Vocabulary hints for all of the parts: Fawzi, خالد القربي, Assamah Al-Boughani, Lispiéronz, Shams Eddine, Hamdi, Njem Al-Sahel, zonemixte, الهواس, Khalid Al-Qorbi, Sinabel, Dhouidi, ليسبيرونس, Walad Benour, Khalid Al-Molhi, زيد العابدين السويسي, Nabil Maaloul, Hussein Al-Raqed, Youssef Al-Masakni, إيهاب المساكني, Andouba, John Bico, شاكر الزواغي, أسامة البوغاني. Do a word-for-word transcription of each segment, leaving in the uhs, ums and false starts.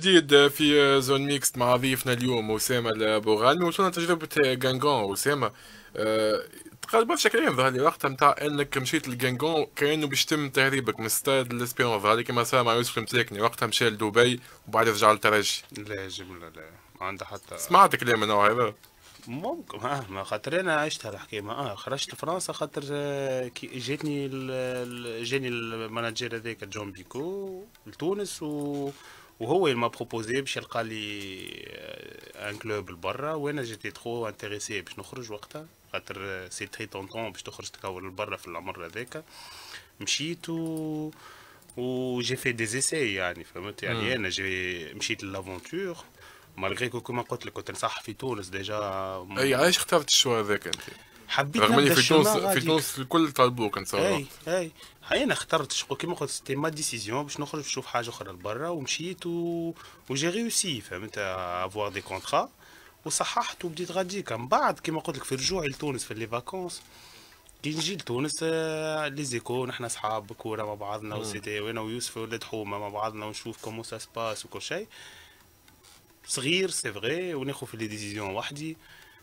جديد في زون ميكست مع ضيفنا اليوم أسامة البوغاني. وصلنا تجربة غانغون أسامة أه تقريبا شكليا ظهر لي وقتها نتاع انك مشيت لغانغون كانه باش يتم تهريبك من ستاد ليسبيرونز، هذه كما صار مع يوسف المساكني وقتها مشى لدبي وبعد رجع للترجي. لا جمله لا ما عندها حتى سمعت كلام نوع هذا ممكن اه ما خاطر انا عشتها الحكايه. اه خرجت لفرنسا خاطر جاتني جاني الماناجير هذاك جون بيكو لتونس و وهو اللي ما بروبوزي باش يلقى لي ان كلوب لبرا، وانا جيتي ترو انتريسي باش نخرج وقتها خاطر سي تري طونطون باش تخرج تكور لبرا في العمر هذاك. مشيت و وجي في دي زيسي يعني فهمت يعني انا جي مشيت لافونتور مالغري كو كما قلت لك كنت نصح في تونس ديجا. اي علاش اخترت الشوا هذاك انت؟ حبيت نبدا في تونس في تونس الكل طلبوك نتصور. اي اي انا اخترت شكون كيما قلت سيتي ما ديسيزيون باش نخرج نشوف حاجه اخرى لبرا، ومشيت و جي ريوسي فهمت افوار دي كونترا وصححت وبديت غاديك. من بعد كيما قلت لك في رجوعي لتونس في لي فاكونس كي نجي لتونس لي زيكو نحن اصحاب كوره مع بعضنا وسيتي وانا ويوسف ولاد حومه مع بعضنا ونشوف كومون سا سباس وكل شيء صغير سي فغي وناخذ في لي ديسيزيون وحدي.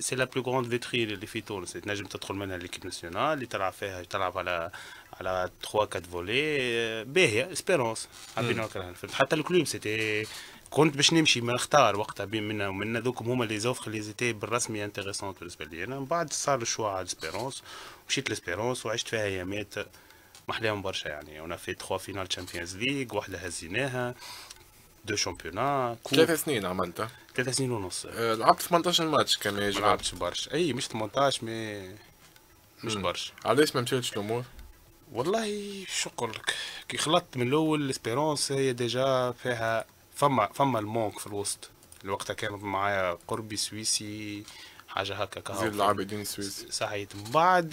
سي لا بلو غروند فيترين اللي في تونس تنجم تدخل منها ليكيب ناسيونال اللي تلعب فيها تلعب على على ثلاثة أربعة فولي باهيه اسبيرونس حبينا وكرهنا حتى الكلوب سيتي كنت باش نمشي ما نختار وقتها بين منا ومنا ذوك هما لي زوفخ اللي زيتي بالرسمي انتيريسونت بالنسبه لي انا. من بعد صار الشوا على اسبيرونس مشيت لاسبيرونس وعشت فيها ايامات محلاهم برشا يعني اون في ثلاثة فينال تشامبيونز ليغ واحده هزيناها دو شامبيونا ثلاث سنين عملتها ثلاث سنين ونص أه لعبت ثمانية عشر ماتش كان يجي ما لعبتش برشا. اي مش ثمانية عشر مي مش برشا. علاش ما مشاتش الامور؟ والله شو نقول لك كي خلطت من الاول ليسبيرونس هي ديجا فيها فما فما المونك في الوسط اللي وقتها كان معايا قربي سويسي حاجه هكا كهو زيد العابدين السويسي صحيت. من بعد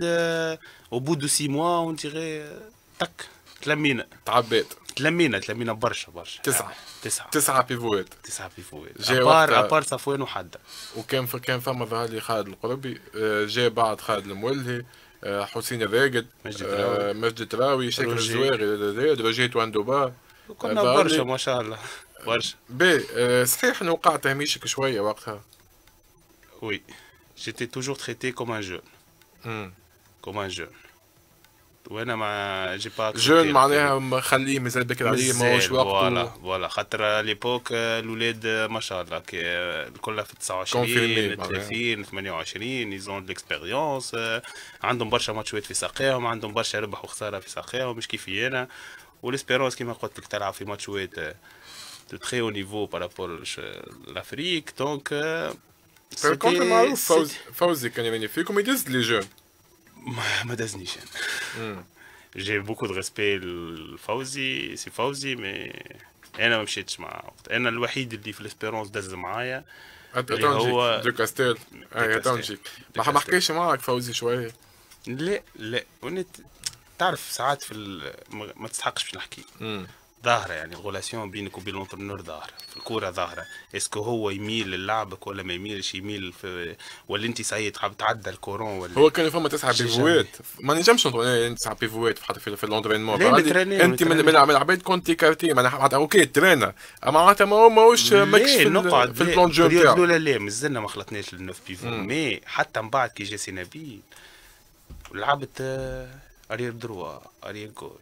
او بو دو سي موا اون تيغي تك تلمينا تعبيت تلمينا تلمينا برشا برشا تسعة تسعة تسعة بيفوات تسعة بيفوات ابار ابار صفوان وحدة. وكان كان فما ظهر لي خالد القربي جاء بعد خالد المولهي حسين الراقد مجدي التراوي شاكر الزواغي رجيت واندوبا كنا برشا ما شاء الله برشا. باهي صحيح انه وقع تهميشك شوية وقتها؟ وي جيتي توجور تريتي كوم ان جون كوم ان جون وانا ما جي با جون معناها خليه مازال بكري عليه ماهوش وقته فوالا فوالا خاطر ليبوك الاولاد ما شاء الله الكل في تسعة وعشرين ثلاثين ثمانية وعشرين يزون ليكسبيريونس عندهم برشا ماتشات في ساقيهم عندهم برشا ربح وخساره في ساقيهم مش كيفي انا. وليسبيرونس كيما قلت لك تلعب في ماتشات دو تري او نيفو بارابور لافريك دونك سي كونت معروف فوزي فوزي كان يغني فيكم يدز لي جون ما دازنيش انا. جي بوكو دو ريسبي لفوزي سي فوزي مي انا ما مشيتش مع وقت. انا الوحيد اللي في ليسبيرونس داز معايا اللي هو دو كاستير. اي تونجيك ما حكيتش معاك فوزي شويه؟ لا لا ونت تعرف ساعات في الم... ما تستحقش باش نحكي ظاهره يعني الغولاسيون بينك وبين لونترنور ظاهره في الكوره ظاهره اسكو هو يميل للعبك ولا ما يميلش يميل في... ولا انت سعيد تحب تعدى الكورون ولا هو كان فما تسعه بيفوات ما نجمش نقول تسعه بيفوات حتى في اللونترينمون انت من العباد كنت كارتي معناها اوكي ترينا معناتها ماهوش ماكش في نقعد في البلون جو تاعو الاولى لا مازلنا ما خلطناش للنوف بيفو مي حتى من بعد كي جا سينابيل لعبت أريال دروا أريل كوش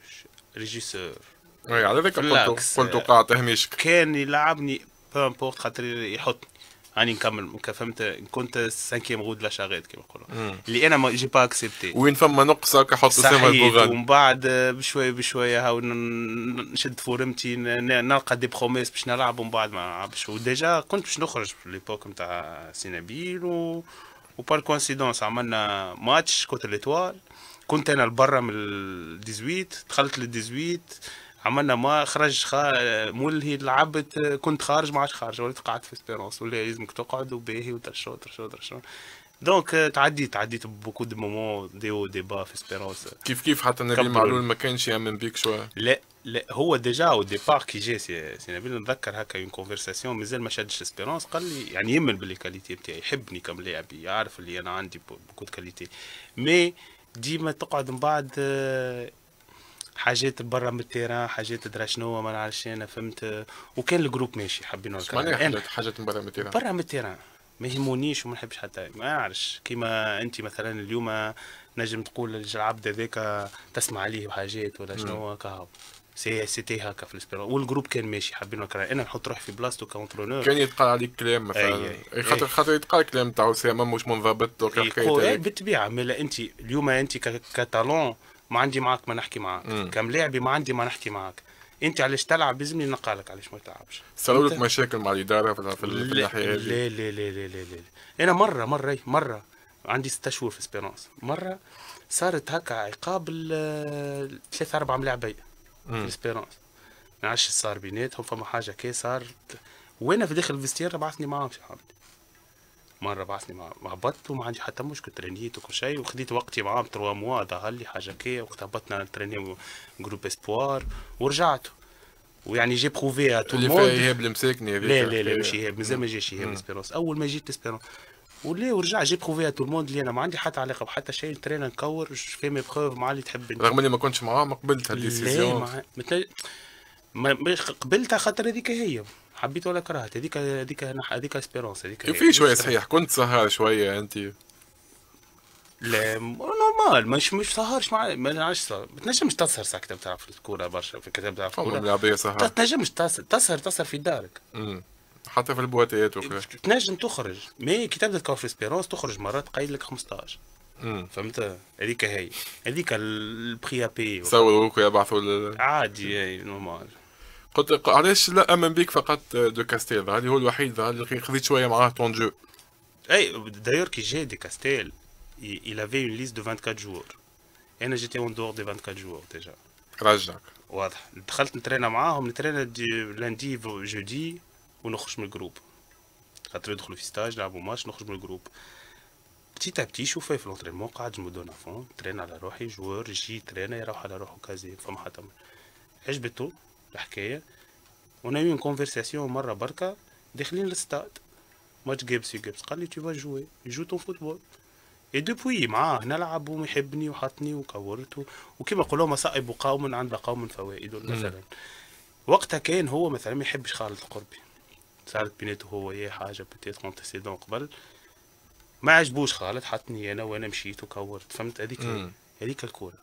ريجيسور اي على ذاك قلت قلت وقع تهميشك كان يلعبني بو امبورت خاطر يحطني راني يعني نكمل فهمت كنت السانكيام غود لا شاريت كيما نقولوا اللي انا جي با اكسبتي وين فما نقص هكا حط اسامه البوغاني ومن بعد بشويه بشويه هاو نشد فورمتي نلقى دي بروميس باش نلعب ومن بعد ما نلعبش وديجا كنت باش نخرج في ليبوك نتاع سينابيل و وبار كونسيدونس عملنا ماتش كوتر ليتوال كنت انا لبرا من الديزويت دخلت للديزويت عملنا ما خرج خا مولهي لعبت كنت خارج ما عادش خارج وليت قعدت في اسبيرونس ولا لازمك تقعد وباهي وترشو ترشو ترشو دونك تعديت تعديت بوكو دو مومون دي او دي با في اسبيرونس. كيف كيف حتى نبيل معلول ما كانش يامن بيك شويه؟ لا لا هو ديجا او ديبار كي جي سي نبيل نتذكر هكا اون كونفرساسيون مازال ما شادش اسبيرونس، قال لي يعني يمن باللي كاليتي بتاعي، يحبني كم لاعب، يعرف اللي انا عندي بوكو دو كاليتي، مي ديما تقعد من بعد حاجات برا من التيران، حاجات درا شنو ما نعرفش انا فهمت. وكان الجروب ماشي حابين هكا. معناها حاجات برا من التيران؟ برا من التيران ما يهمونيش وما نحبش حتى ما نعرفش. كيما انت مثلا اليوم نجم تقول العبد هذاك تسمع عليه بحاجات ولا شنو هكا، سي سيتي هكا في الاسبيرونس والجروب كان ماشي حابين هكا. انا نحط روحي في بلاصتو كونترونور، كان يتقال عليك كلام مثلا خاطر خاطر يتقال كلام تاع اسامه مش منضبط وكا حكايه. بالطبيعه مالا انت اليوم انت كتالون ما عندي معاك ما نحكي معاك، كم لاعبي ما عندي ما نحكي معاك، انت علاش تلعب لازمني نقالك علاش ما تلعبش. صاروا لك مشاكل مع الاداره في الناحيه هذه؟ لا لا لا لا لا انا مره مره مره عندي ستة شهور في اسبيرونس، مره صارت هكا عقاب ثلاثة أربعة ملاعبيه في اسبيرونس، ما عرفتش صار بيناتهم فما حاجه كي صار، وانا في داخل الفيستير بعثني معاهم في حمدي، مره بعثني معاهم هبطت وما عندي حتى مشكل، ترينيت وكل شيء وخديت وقتي معاهم تروا موا ظهر لي حاجه كي، وقت هبطنا تريني جروب اسبوار ورجعت. ويعني جي بروفي ا تو الموند اللي فيها ايهاب المساكني هذيك. لا لا لا مش ايهاب، مازال ما جاش ايهاب اسبيرونس، اول ما جيت اسبيرونس ولا ورجع جي بروفي ا تو الموند اللي انا ما عندي حتى علاقه بحتى شيء، ترينا نكور في مي بروف مع اللي تحب انت. رغم اني ما كنتش معاهم ما قبلت هالديسيزيون. مع... متل... ما قبلتها خاطر هذيك هي حبيت ولا كرهت، هذيك هذيك هذيك اسبيرونس هذيك. في شويه صحيح كنت سهر شويه انت؟ لا نورمال مش مش سهرش مع ما نعرفش سهر، ما تنجمش تسهر ساعة كتاب تلعب في الكورة برشا، في كتاب تلعب في الكورة ملاعبية سهر، ما تنجمش تسهر تسهر في دارك. امم حتى في البواتيات وكذا تنجم تخرج، مي كتاب تلقاو في اسبيرونس تخرج مرات قايل لك خمسطاش. امم فهمت هذيك هي هذيك البخي ابي تصوروا هكا يبعثوا عادي نورمال. قلت علاش لا امن بيك فقط دو كاستيل، هذا هو الوحيد اللي خذيت شويه معاه طون جو. اي دايور كي جي دي كاستيل il avait une liste de vingt-quatre jours. Et j'étais en dehors des vingt-quatre jours déjà. Rajak. Ouais. دخلت نترينا معاهم، نترينا lundi jeudi ونخرج من الجروب. خاطر يدخلوا في ستاج يلعبوا ماتش نخرج من الجروب. بتيت بتي شوفي في لونترينمون قاعد مدون افون، نترينا على روحي جوار جي ترينا يروح على روحه كازي فما حتى عجبته الحكايه. On a eu une conversation مره بركه داخلين للستاد. ماتش جيبسي جيبس قال لي tu vas jouer, joue ton football. اي دوبوي معاه نلعب ومحبني وحطني وكورته وكما يقولوا مصائب قوم عند قوم فوائد. مثلا وقتها كان هو مثلا ما يحبش خالد القربي، صارت بيناته هو اي حاجه بتيت كونتيسيدون قبل، ما عجبوش خالد حطني انا وانا مشيت وكورت فهمت هذيك هذيك الكوره.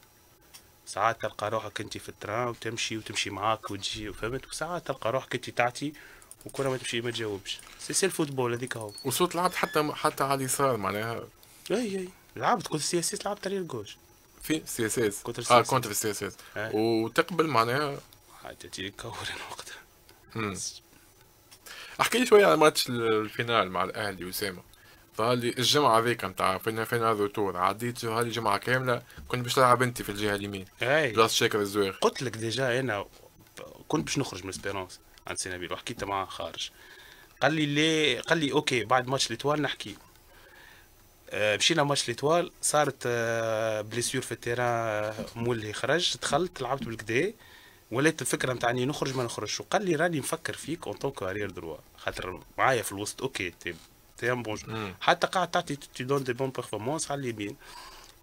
ساعات تلقى روحك انت في التران وتمشي وتمشي معاك وتجي فهمت، وساعات تلقى روحك انت تعطي وكره ما تمشي ما تجاوبش، سي سي الفوتبول هذيك هو. وصوت لعبت حتى حتى على اليسار معناها. اي اي لعبت كنت سي اس اس، لعبت على الجوش في سي اس اس اه كنت في سي اس اس وتقبل معناها حتى تجيك كورن وقتها. احكي لي شويه على ماتش الفينال مع الاهلي وسامه، ظهر لي الجمعه هذيك نتاع فينا فينا روتور عديت، ظهر لي جمعه كامله كنت باش نلعب انت في الجهه اليمين بلاصه شاكر الزواغي. قلت لك ديجا انا كنت باش نخرج من اسبيرونس عند سينابيل وحكيت معاه خارج، قال لي ليه؟ قال لي اوكي بعد ماتش ليتوال نحكي. مشينا ماتش ليتوال صارت بليسيور في التيران، مولي خرج دخلت لعبت بالكدا، ولات الفكره نتاعني نخرج ما نخرجش. وقال لي راني نفكر فيك اون طونك اريير دروا خاطر معايا في الوسط اوكي تي تي ان بون حتى قاعد تعطي تي دون دي بون بيرفورمانس على اليمين.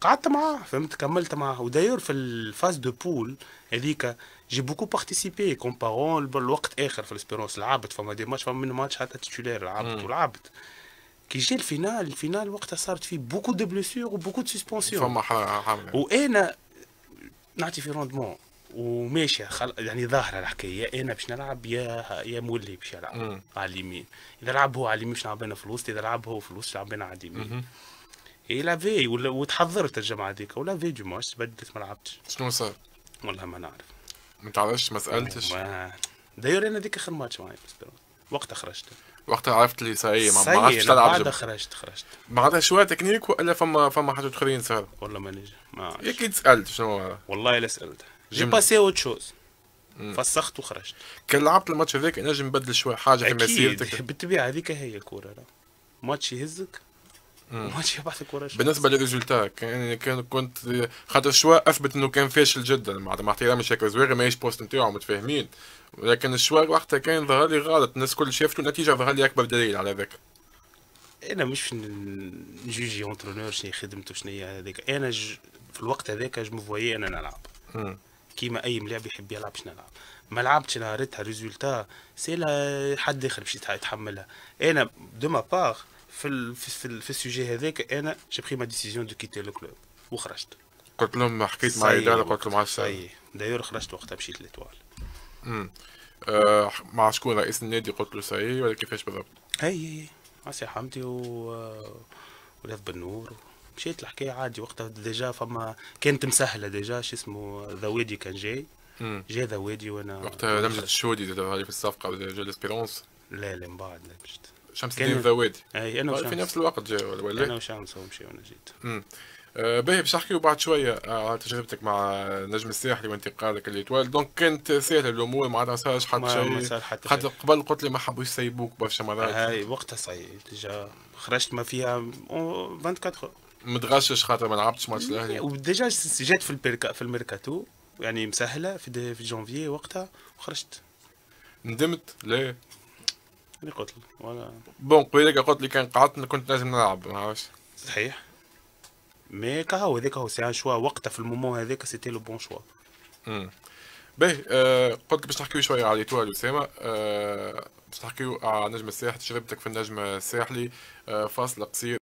قعدت معاه فهمت كملت معاه، ودايور في الفاز دو بول هذيك جي بوكو بارتيسيبي كومبارون بالوقت اخر في الاسبيرونس لعبت فما دي ماتش فما من ماتش حتى تيتولير لعبت ولعبت. كي جا الفينال الفينال وقتها صارت فيه بوكو دو بليسيور وبوكو دو سسبونسيون فما حاجه، وانا نعطي في روندمون وماشي خل... يعني ظاهره الحكايه، انا باش نلعب يا يا مولي باش يلعب على اليمين، اذا لعب هو على اليمين باش نلعب انا في الوسط، اذا لعب هو في الوسط نلعب انا على اليمين. اي لافي ولا... وتحضرت الجمعه هذيك ولا في دو ماتش تبدلت ما لعبتش. شنو صار؟ والله ما نعرف ما تعرفش ما سالتش. ما... داير انا ذيك اخر ماتش معايا وقتها خرجت، وقتها عرفت لي صايي ما عرفتش تلعب. بعدها خرجت خرجت بعدها شويه تكنيك ولا فما فما حاجات اخرين صارت؟ والله ما نجم ما عرفتش. اكيد سالت شنو؟ والله لا سالت جي باسي اوت شوز فسخت وخرجت. كان لعبت الماتش هذاك نجم نبدل شويه حاجه في مسيرتك؟ بالطبيعه هذيك هي الكوره، ماتش يهزك ماشي بعد الكره. بالنسبه للريزولتا كان كان كنت خاطر الشوا اثبت انه كان فاشل جدا، مع احترامي شاكر الزواغي ماهيش بوست نتاعو متفاهمين، ولكن الشوا وقتها كان ظهر لي غلط، الناس الكل شافته النتيجه ظهر لي اكبر دليل على ذاك. انا مش نجوجي اونترونور شنو خدمته شنو هي هذاك، انا ج... في الوقت هذاك جمفوي انا نلعب مم. كيما اي ملاعب يحب يلعب باش نلعب، ما لعبتش نهارتها ريزولتا سي حد اخر باش يتحملها. انا دو ما باغ في ال في ال في السوجي هذاك انا جي بري ما ديسيزيون دو كيتي لو كلوب وخرجت. قلت لهم حكيت مع الاداره، قلت لهم على الساعه دايور خرجت وقتها مشيت للتوال. امم أه مع شكون رئيس النادي قلت له ساي ولا كيفاش بالضبط؟ اي اي مع سي حمدي و ولاد بنور مشيت الحكايه عادي وقتها ديجا فما كانت مسهله ديجا شو اسمه ذويدي كان جاي جا ذويدي وانا وقتها لمجد الشودي في الصفقه ديجا ليسبيرونز. لا لا من بعد لمجد شمس الدين الذوادي. اي انا وشمس في نفس الوقت جا ولا انا وشمس ومشينا جيت. امم آه باهي باش نحكيو بعد شويه على تجربتك مع نجم الساحل وانتقالك للإتوال، دونك كانت سهله الامور معناتها ما صارش حتى شيء، حتى قبل قلت لي ما حبوش يسيبوك برشا مرات. اي وقتها صايب ديجا خرجت ما فيها أربعة وعشرين متغشش خاطر ما لعبتش ماتش الاهلي، وديجا جات في البركا في الميركاتو يعني مسهله في في جونفي وقتها وخرجت. ندمت؟ لا اللي قلت لي ولا بون قبيلك قلت لي كان قعدت كنت لازم نلعب ما عرفتش صحيح مي كاهو هذاك هو سي ان شوا وقتها في المومون هذاك سيتي لو بون شوا. امم باهي آه قلت باش نحكيو شويه على ليتوال أسامة، آه باش نحكيو على نجم الساحل تجربتك في النجم الساحلي، آه فاصل قصير